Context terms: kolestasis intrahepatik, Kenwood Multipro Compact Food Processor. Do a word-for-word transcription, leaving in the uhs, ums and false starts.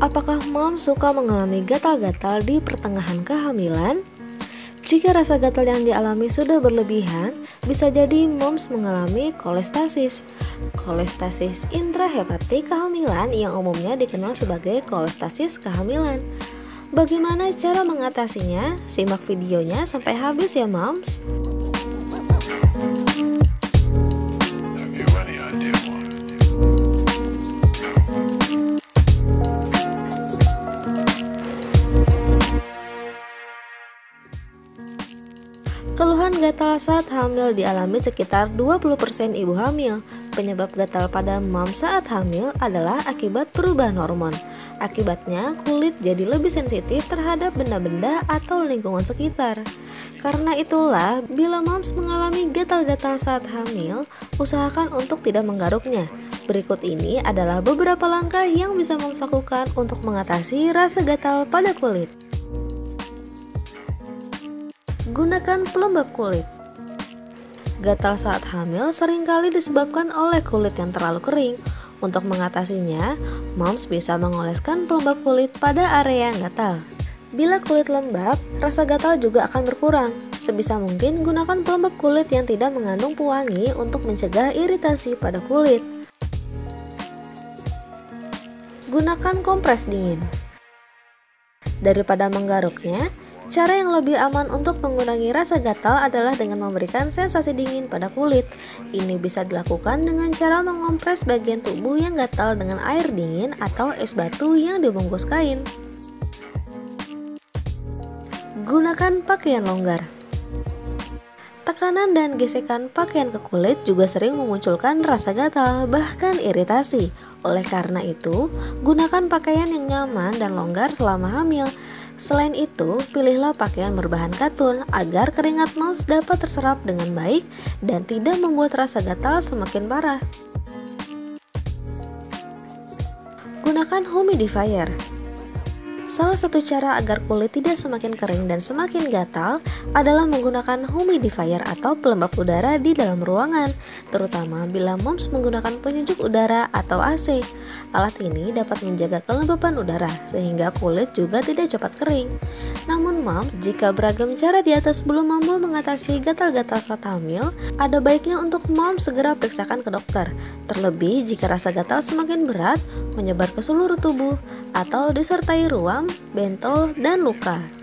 Apakah mom suka mengalami gatal-gatal di pertengahan kehamilan? Jika rasa gatal yang dialami sudah berlebihan, bisa jadi moms mengalami kolestasis. Kolestasis intrahepatik kehamilan yang umumnya dikenal sebagai kolestasis kehamilan. Bagaimana cara mengatasinya? Simak videonya sampai habis ya moms. Keluhan gatal saat hamil dialami sekitar dua puluh persen ibu hamil. Penyebab gatal pada mom saat hamil adalah akibat perubahan hormon. Akibatnya, kulit jadi lebih sensitif terhadap benda-benda atau lingkungan sekitar. Karena itulah, bila moms mengalami gatal-gatal saat hamil, usahakan untuk tidak menggaruknya. Berikut ini adalah beberapa langkah yang bisa moms lakukan untuk mengatasi rasa gatal pada kulit. Gunakan pelembab kulit. Gatal saat hamil seringkali disebabkan oleh kulit yang terlalu kering. Untuk mengatasinya, moms bisa mengoleskan pelembab kulit pada area yang gatal. Bila kulit lembab, rasa gatal juga akan berkurang. Sebisa mungkin gunakan pelembab kulit yang tidak mengandung pewangi untuk mencegah iritasi pada kulit. Gunakan kompres dingin. Daripada menggaruknya, cara yang lebih aman untuk mengurangi rasa gatal adalah dengan memberikan sensasi dingin pada kulit. Ini bisa dilakukan dengan cara mengompres bagian tubuh yang gatal dengan air dingin atau es batu yang dibungkus kain. Gunakan pakaian longgar. Tekanan dan gesekan pakaian ke kulit juga sering memunculkan rasa gatal, bahkan iritasi. Oleh karena itu, gunakan pakaian yang nyaman dan longgar selama hamil. Selain itu, pilihlah pakaian berbahan katun agar keringat moms dapat terserap dengan baik dan tidak membuat rasa gatal semakin parah. Gunakan humidifier. Salah satu cara agar kulit tidak semakin kering dan semakin gatal adalah menggunakan humidifier atau pelembab udara di dalam ruangan, terutama bila moms menggunakan penyejuk udara atau A C. Alat ini dapat menjaga kelembapan udara sehingga kulit juga tidak cepat kering. Namun moms, jika beragam cara di atas belum mampu mengatasi gatal-gatal saat hamil, ada baiknya untuk moms segera periksakan ke dokter. Terlebih jika rasa gatal semakin berat, menyebar ke seluruh tubuh, atau disertai ruam, bentol, dan luka.